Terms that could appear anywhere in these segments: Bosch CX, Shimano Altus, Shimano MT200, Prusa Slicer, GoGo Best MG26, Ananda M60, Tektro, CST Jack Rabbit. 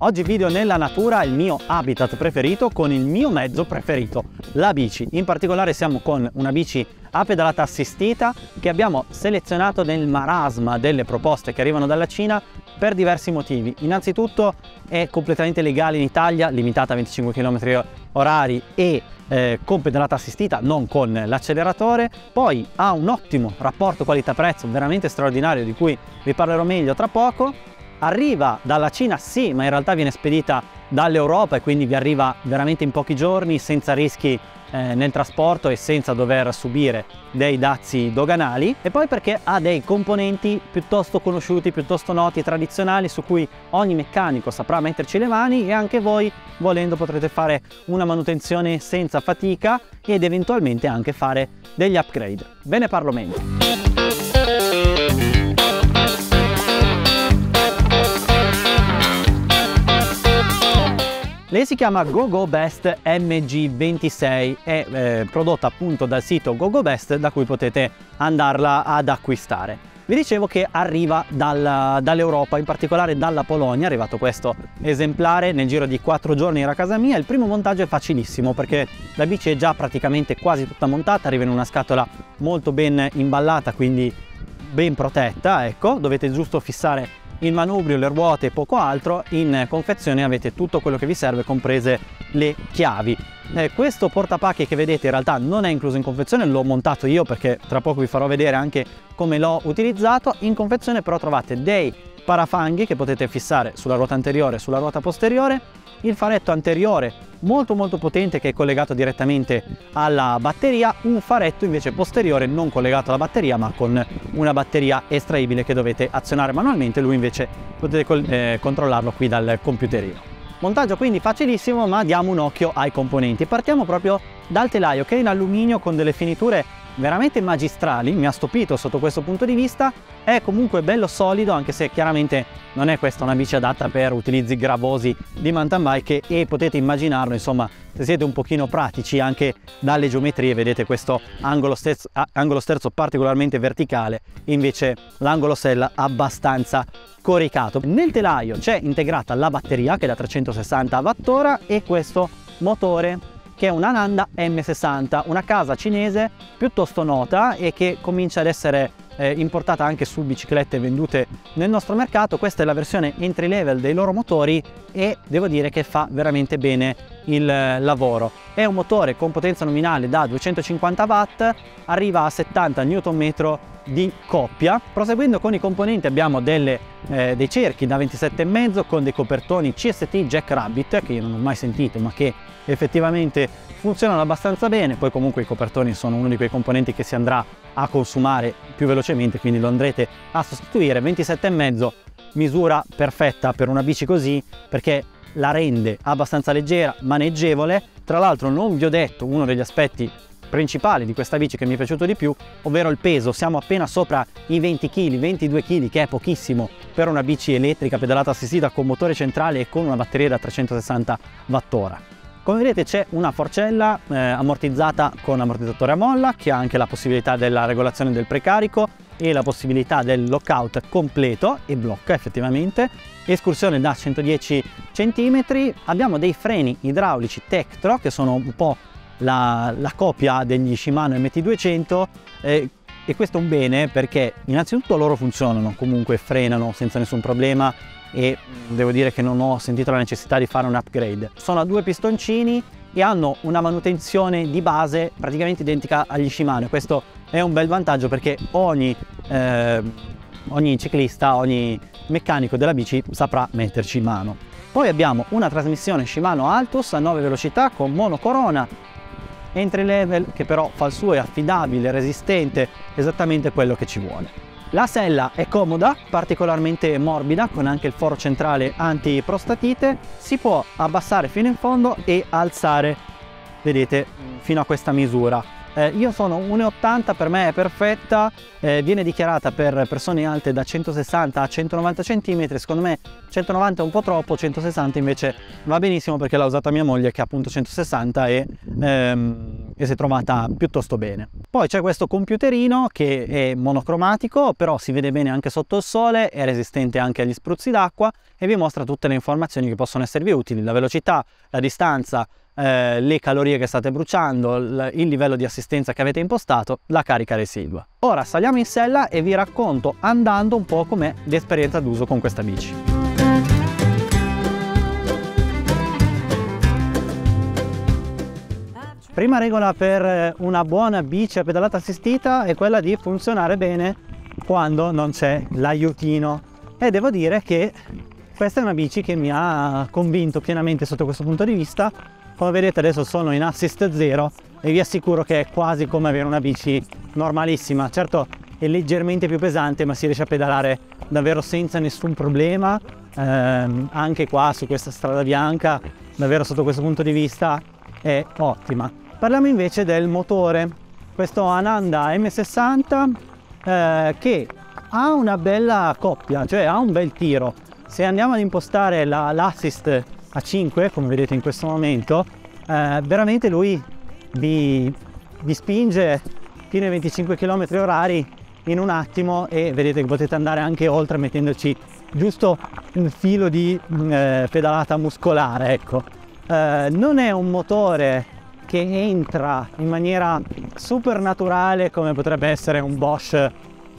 Oggi video nella natura, il mio habitat preferito con il mio mezzo preferito, la bici. In particolare siamo con una bici a pedalata assistita che abbiamo selezionato nel marasma delle proposte che arrivano dalla Cina per diversi motivi. Innanzitutto è completamente legale in Italia, limitata a 25 km/h e con pedalata assistita, non con l'acceleratore. Poi ha un ottimo rapporto qualità-prezzo veramente straordinario, di cui vi parlerò meglio tra poco. Arriva dalla Cina, sì, ma in realtà viene spedita dall'Europa e quindi vi arriva veramente in pochi giorni, senza rischi nel trasporto e senza dover subire dei dazi doganali. E poi perché ha dei componenti piuttosto conosciuti, piuttosto noti, tradizionali, su cui ogni meccanico saprà metterci le mani e anche voi, volendo, potrete fare una manutenzione senza fatica ed eventualmente anche fare degli upgrade. Ve ne parlo meglio. Lei si chiama GoGo Best MG26, è prodotta appunto dal sito GoGo Best, da cui potete andarla ad acquistare. Vi dicevo che arriva dall'Europa, in particolare dalla Polonia. È arrivato questo esemplare, nel giro di 4 giorni era a casa mia. Il primo montaggio è facilissimo perché la bici è già praticamente quasi tutta montata, arriva in una scatola molto ben imballata, quindi ben protetta, ecco, dovete giusto fissare il manubrio, le ruote e poco altro. In confezione avete tutto quello che vi serve, comprese le chiavi. Questo portapacchi che vedete in realtà non è incluso in confezione, l'ho montato io, perché tra poco vi farò vedere anche come l'ho utilizzato. In confezione però trovate dei parafanghi che potete fissare sulla ruota anteriore e sulla ruota posteriore, il faretto anteriore molto potente che è collegato direttamente alla batteria, un faretto invece posteriore non collegato alla batteria ma con una batteria estraibile che dovete azionare manualmente, lui invece potete controllarlo qui dal computerino. Montaggio quindi facilissimo, ma diamo un occhio ai componenti. Partiamo proprio dal telaio, che è in alluminio con delle finiture veramente magistrali, mi ha stupito sotto questo punto di vista. È comunque bello solido, anche se chiaramente non è questa una bici adatta per utilizzi gravosi di mountain bike, e potete immaginarlo, insomma, se siete un pochino pratici anche dalle geometrie. Vedete questo angolo sterzo particolarmente verticale, invece l'angolo sella abbastanza coricato. Nel telaio c'è integrata la batteria, che è da 360 Wh, e questo motore, che è un Ananda M60, una casa cinese piuttosto nota e che comincia ad essere importata anche su biciclette vendute nel nostro mercato. Questa è la versione entry level dei loro motori e devo dire che fa veramente bene il lavoro. È un motore con potenza nominale da 250 Watt, arriva a 70 Nm di coppia. Proseguendo con i componenti, abbiamo dei cerchi da 27,5 con dei copertoni CST Jack Rabbit, che io non ho mai sentito ma che effettivamente funzionano abbastanza bene. Poi comunque i copertoni sono uno di quei componenti che si andrà a consumare più velocemente, quindi lo andrete a sostituire. 27,5, misura perfetta per una bici così, perché la rende abbastanza leggera, maneggevole. Tra l'altro non vi ho detto uno degli aspetti principale di questa bici che mi è piaciuto di più, ovvero il peso. Siamo appena sopra i 20 kg, 22 kg, che è pochissimo per una bici elettrica pedalata assistita con motore centrale e con una batteria da 360 Wh. Come vedete c'è una forcella ammortizzata con ammortizzatore a molla, che ha anche la possibilità della regolazione del precarico e la possibilità del lockout completo, e blocca effettivamente, escursione da 110 cm. Abbiamo dei freni idraulici Tektro, che sono un po' la copia degli Shimano MT200, e questo è un bene perché innanzitutto loro funzionano, comunque frenano senza nessun problema, e devo dire che non ho sentito la necessità di fare un upgrade. Sono a 2 pistoncini e hanno una manutenzione di base praticamente identica agli Shimano. Questo è un bel vantaggio perché ogni ciclista, ogni meccanico della bici saprà metterci in mano. Poi abbiamo una trasmissione Shimano Altus a 9 velocità con monocorona entry level, che però fa il suo, è affidabile, resistente, esattamente quello che ci vuole. La sella è comoda, particolarmente morbida, con anche il foro centrale antiprostatite. Si può abbassare fino in fondo e alzare, vedete, fino a questa misura. Io sono 1,80, per me è perfetta. Viene dichiarata per persone alte da 160 a 190 cm, secondo me 190 è un po' troppo, 160 invece va benissimo, perché l'ha usata mia moglie che ha appunto 160 e e si è trovata piuttosto bene. Poi c'è questo computerino che è monocromatico, però si vede bene anche sotto il sole, è resistente anche agli spruzzi d'acqua e vi mostra tutte le informazioni che possono esservi utili: la velocità, la distanza, le calorie che state bruciando, il livello di assistenza che avete impostato, la carica residua. Ora saliamo in sella e vi racconto andando un po' com'è l'esperienza d'uso con questa bici. Prima regola per una buona bici a pedalata assistita è quella di funzionare bene quando non c'è l'aiutino, e devo dire che questa è una bici che mi ha convinto pienamente sotto questo punto di vista. Come vedete adesso sono in assist 0 e vi assicuro che è quasi come avere una bici normalissima. Certo è leggermente più pesante, ma si riesce a pedalare davvero senza nessun problema, anche qua su questa strada bianca davvero sotto questo punto di vista è ottima. Parliamo invece del motore, questo Ananda M60 che ha una bella coppia, cioè ha un bel tiro. Se andiamo ad impostare l'assist a 5, come vedete in questo momento, veramente lui vi spinge fino ai 25 km/h in un attimo, e vedete che potete andare anche oltre mettendoci giusto un filo di pedalata muscolare, ecco. Non è un motore che entra in maniera super naturale come potrebbe essere un Bosch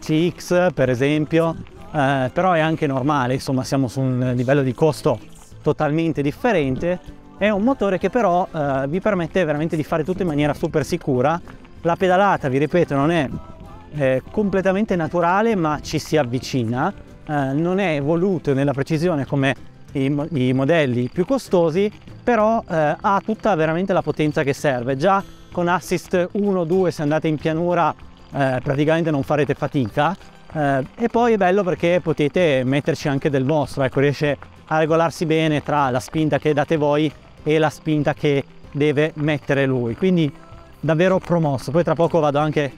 CX per esempio, però è anche normale, insomma siamo su un livello di costo totalmente differente. È un motore che però vi permette veramente di fare tutto in maniera super sicura. La pedalata, vi ripeto, non è completamente naturale, ma ci si avvicina. Non è evoluto nella precisione come i modelli più costosi, però ha tutta veramente la potenza che serve. Già con assist 1-2 se andate in pianura praticamente non farete fatica, e poi è bello perché potete metterci anche del vostro, ecco, riesce a regolarsi bene tra la spinta che date voi e la spinta che deve mettere lui, quindi davvero promosso. Poi tra poco vado anche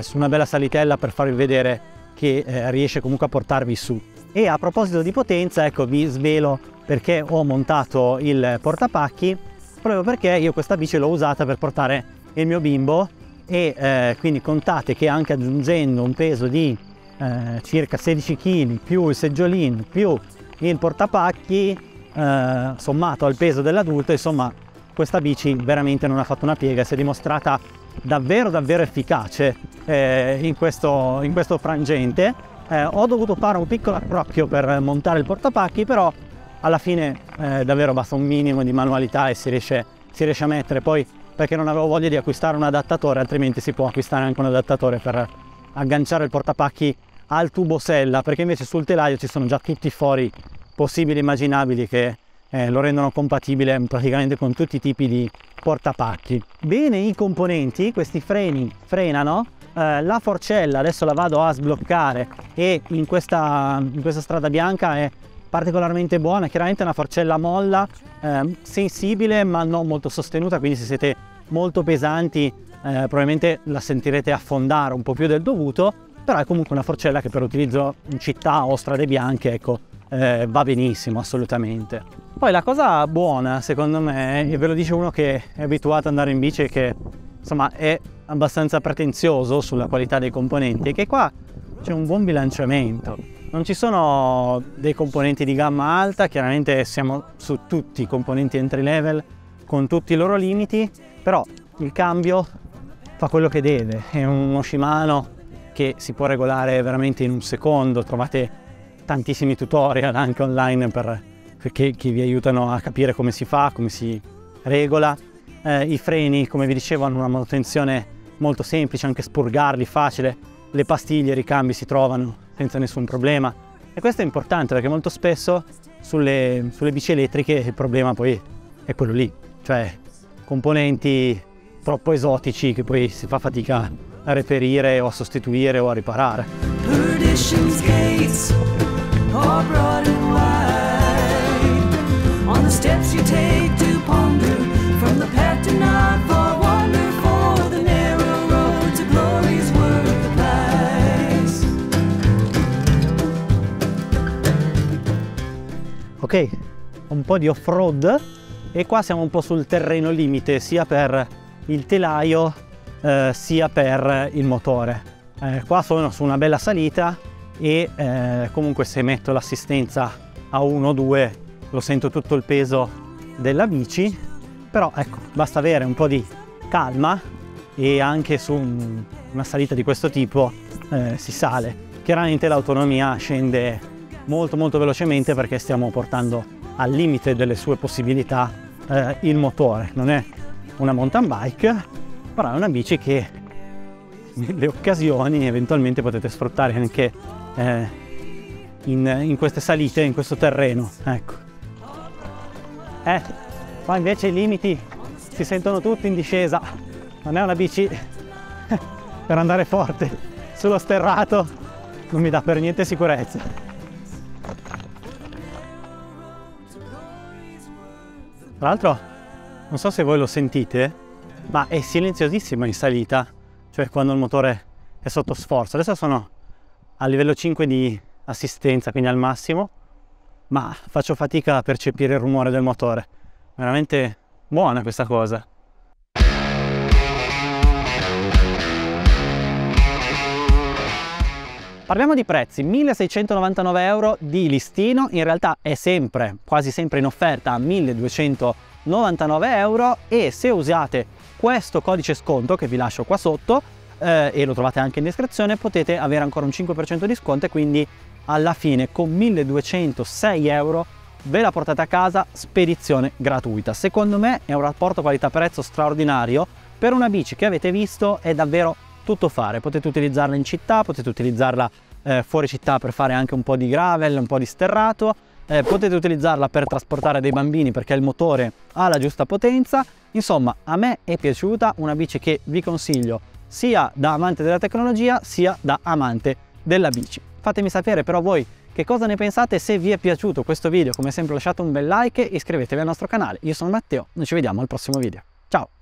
su una bella salitella per farvi vedere che riesce comunque a portarvi su. E a proposito di potenza, ecco, vi svelo perché ho montato il portapacchi, proprio perché io questa bici l'ho usata per portare il mio bimbo, e quindi contate che anche aggiungendo un peso di circa 16 kg più il seggiolino più il portapacchi, sommato al peso dell'adulto, insomma questa bici veramente non ha fatto una piega, si è dimostrata davvero efficace in questo frangente. Ho dovuto fare un piccolo approccio per montare il portapacchi, però alla fine davvero basta un minimo di manualità e si riesce a mettere. Poi perché non avevo voglia di acquistare un adattatore, altrimenti si può acquistare anche un adattatore per agganciare il portapacchi al tubo sella, perché invece sul telaio ci sono già tutti i fori possibili e immaginabili che lo rendono compatibile praticamente con tutti i tipi di portapacchi. Bene i componenti, questi freni frenano. La forcella adesso la vado a sbloccare, e in questa strada bianca è particolarmente buona. Chiaramente è una forcella molla, sensibile ma non molto sostenuta, quindi se siete molto pesanti probabilmente la sentirete affondare un po' più del dovuto, però è comunque una forcella che per utilizzo in città o strade bianche, ecco, va benissimo assolutamente. Poi la cosa buona secondo me, e ve lo dice uno che è abituato ad andare in bici e che insomma è abbastanza pretenzioso sulla qualità dei componenti, è che qua c'è un buon bilanciamento. Non ci sono dei componenti di gamma alta, chiaramente siamo su tutti i componenti entry level con tutti i loro limiti, però il cambio fa quello che deve. È uno Shimano che si può regolare veramente in un secondo, trovate tantissimi tutorial anche online che vi aiutano a capire come si fa, come si regola. I freni, come vi dicevo, hanno una manutenzione molto semplice, anche spurgarli facile, le pastiglie e i ricambi si trovano senza nessun problema, e questo è importante perché molto spesso sulle bici elettriche il problema poi è quello lì, cioè componenti troppo esotici che poi si fa fatica a reperire o a sostituire o a riparare. Ok, un po' di off-road, e qua siamo un po' sul terreno limite sia per il telaio sia per il motore. Qua sono su una bella salita e comunque se metto l'assistenza a 1 o 2 lo sento tutto il peso della bici, però ecco, basta avere un po' di calma e anche su una salita di questo tipo si sale. Chiaramente l'autonomia scende molto velocemente perché stiamo portando al limite delle sue possibilità il motore. Non è una mountain bike, però è una bici che nelle occasioni eventualmente potete sfruttare anche in queste salite, in questo terreno, ecco. Qua invece i limiti si sentono tutti in discesa, non è una bici per andare forte sullo sterrato, non mi dà per niente sicurezza. Tra l'altro non so se voi lo sentite, ma è silenziosissima in salita, cioè quando il motore è sotto sforzo. Adesso sono a livello 5 di assistenza, quindi al massimo, ma faccio fatica a percepire il rumore del motore. Veramente buona questa cosa. Parliamo di prezzi: 1.699 € di listino, in realtà è sempre, quasi sempre in offerta a 1.299 € e se usate questo codice sconto che vi lascio qua sotto e lo trovate anche in descrizione, potete avere ancora un 5% di sconto e quindi alla fine con 1.206 € ve la portate a casa, spedizione gratuita. Secondo me è un rapporto qualità-prezzo straordinario per una bici che avete visto, è davvero tutto fare. Potete utilizzarla in città, potete utilizzarla fuori città per fare anche un po' di gravel, un po' di sterrato, potete utilizzarla per trasportare dei bambini perché il motore ha la giusta potenza. Insomma, a me è piaciuta, una bici che vi consiglio sia da amante della tecnologia sia da amante della bici. Fatemi sapere però voi che cosa ne pensate. Se vi è piaciuto questo video, come sempre lasciate un bel like e iscrivetevi al nostro canale. Io sono Matteo, noi ci vediamo al prossimo video. Ciao!